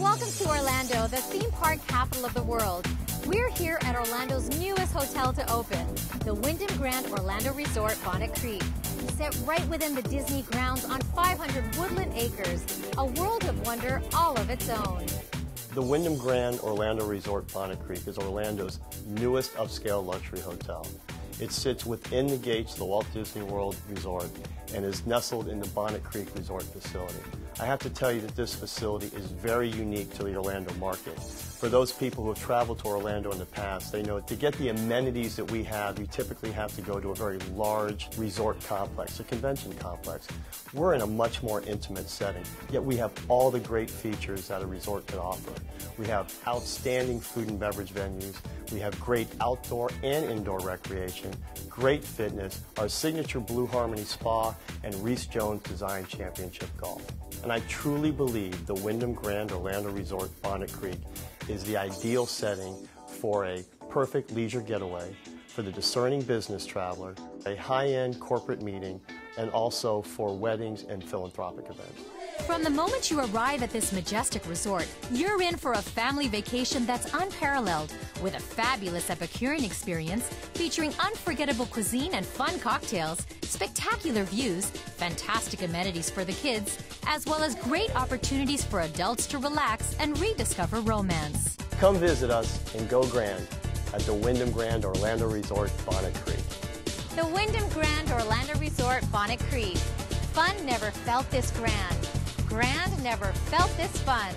Welcome to Orlando, the theme park capital of the world. We're here at Orlando's newest hotel to open, the Wyndham Grand Orlando Resort Bonnet Creek. Set right within the Disney grounds on 500 woodland acres, a world of wonder all of its own. The Wyndham Grand Orlando Resort Bonnet Creek is Orlando's newest upscale luxury hotel. It sits within the gates of the Walt Disney World Resort and is nestled in the Bonnet Creek Resort facility. I have to tell you that this facility is very unique to the Orlando market. For those people who have traveled to Orlando in the past, they know to get the amenities that we have, you typically have to go to a very large resort complex, a convention complex. We're in a much more intimate setting, yet we have all the great features that a resort could offer. We have outstanding food and beverage venues. We have great outdoor and indoor recreation, great fitness, our signature Blue Harmony Spa, and Reese Jones Design Championship Golf. And I truly believe the Wyndham Grand Orlando Resort Bonnet Creek is the ideal setting for a perfect leisure getaway, for the discerning business traveler, a high-end corporate meeting, and also for weddings and philanthropic events. From the moment you arrive at this majestic resort, you're in for a family vacation that's unparalleled, with a fabulous Epicurean experience featuring unforgettable cuisine and fun cocktails, spectacular views, fantastic amenities for the kids, as well as great opportunities for adults to relax and rediscover romance. Come visit us and go grand at the Wyndham Grand Orlando Resort Bonnet Creek. The Wyndham Grand Orlando Resort Bonnet Creek. Fun never felt this grand. Grand never felt this fun.